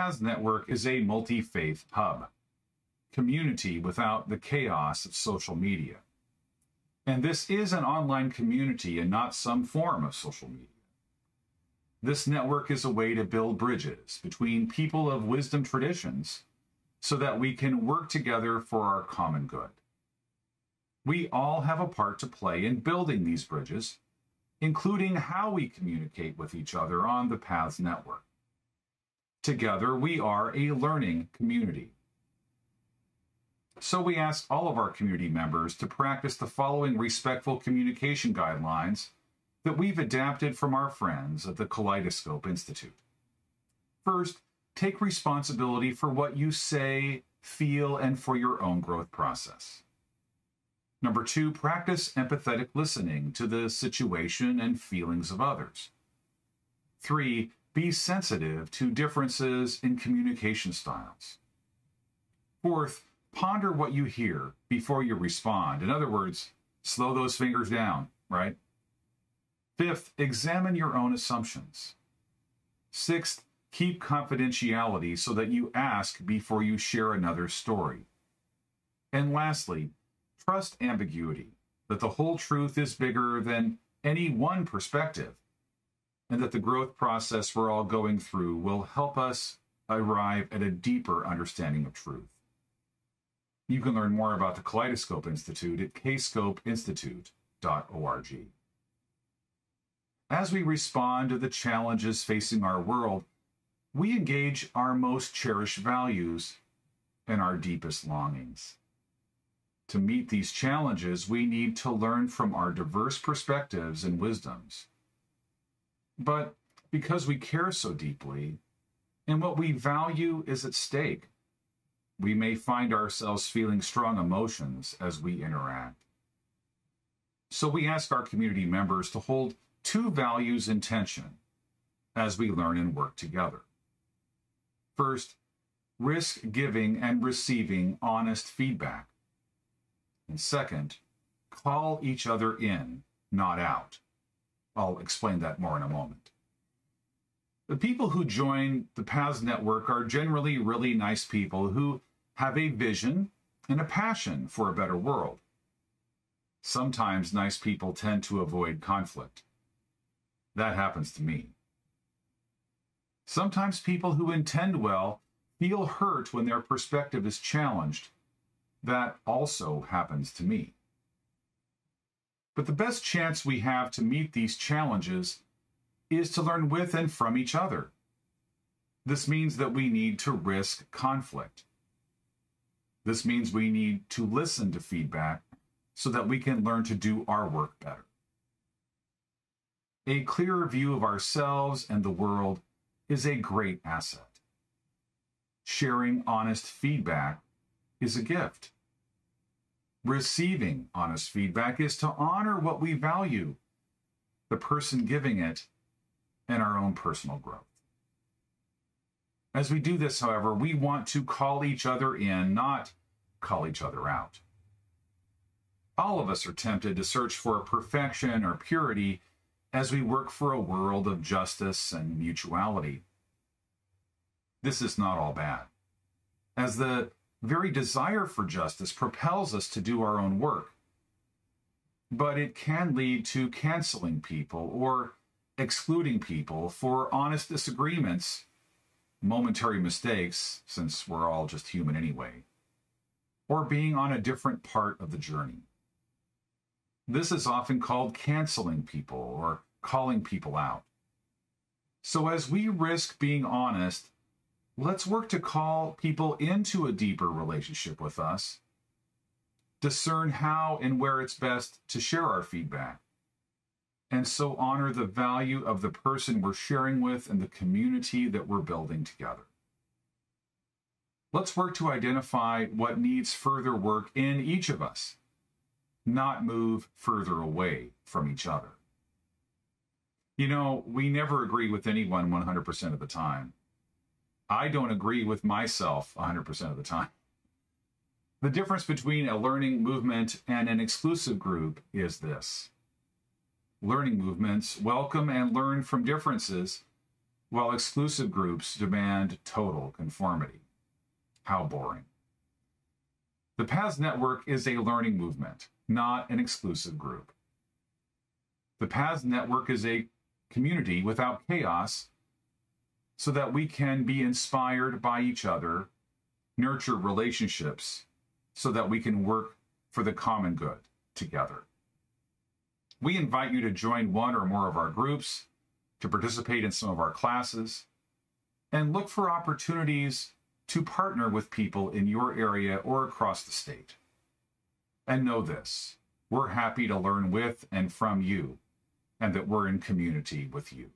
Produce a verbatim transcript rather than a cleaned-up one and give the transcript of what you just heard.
Paths Network is a multi-faith hub, community without the chaos of social media. And this is an online community and not some form of social media. This network is a way to build bridges between people of wisdom traditions so that we can work together for our common good. We all have a part to play in building these bridges, including how we communicate with each other on the Paths Network. Together, we are a learning community. So we asked all of our community members to practice the following respectful communication guidelines that we've adapted from our friends at the Kaleidoscope Institute. First, take responsibility for what you say, feel, and for your own growth process. Number two, practice empathetic listening to the situation and feelings of others. Three, be sensitive to differences in communication styles. Fourth, ponder what you hear before you respond. In other words, slow those fingers down, right? Fifth, examine your own assumptions. Sixth, keep confidentiality so that you ask before you share another story. And lastly, trust ambiguity, that the whole truth is bigger than any one perspective, and that the growth process we're all going through will help us arrive at a deeper understanding of truth. You can learn more about the Kaleidoscope Institute at K scope institute dot org. As we respond to the challenges facing our world, we engage our most cherished values and our deepest longings. To meet these challenges, we need to learn from our diverse perspectives and wisdoms. But because we care so deeply, and what we value is at stake, we may find ourselves feeling strong emotions as we interact. So we ask our community members to hold two values in tension as we learn and work together. First, risk giving and receiving honest feedback. And second, call each other in, not out. I'll explain that more in a moment. The people who join the Paths Network are generally really nice people who have a vision and a passion for a better world. Sometimes nice people tend to avoid conflict. That happens to me. Sometimes people who intend well feel hurt when their perspective is challenged. That also happens to me. But the best chance we have to meet these challenges is to learn with and from each other. This means that we need to risk conflict. This means we need to listen to feedback so that we can learn to do our work better. A clearer view of ourselves and the world is a great asset. Sharing honest feedback is a gift. Receiving honest feedback is to honor what we value, the person giving it, and our own personal growth. As we do this, however, we want to call each other in, not call each other out. All of us are tempted to search for perfection or purity as we work for a world of justice and mutuality. This is not all bad, as the very desire for justice propels us to do our own work, but it can lead to canceling people or excluding people for honest disagreements, momentary mistakes, since we're all just human anyway, or being on a different part of the journey. This is often called canceling people or calling people out. So as we risk being honest, let's work to call people into a deeper relationship with us, discern how and where it's best to share our feedback, and so honor the value of the person we're sharing with and the community that we're building together. Let's work to identify what needs further work in each of us, not move further away from each other. You know, we never agree with anyone one hundred percent of the time. I don't agree with myself one hundred percent of the time. The difference between a learning movement and an exclusive group is this. Learning movements welcome and learn from differences while exclusive groups demand total conformity. How boring. The Paths Network is a learning movement, not an exclusive group. The Paths Network is a community without chaos, so that we can be inspired by each other, nurture relationships, so that we can work for the common good together. We invite you to join one or more of our groups, to participate in some of our classes, and look for opportunities to partner with people in your area or across the state. And know this, we're happy to learn with and from you, and that we're in community with you.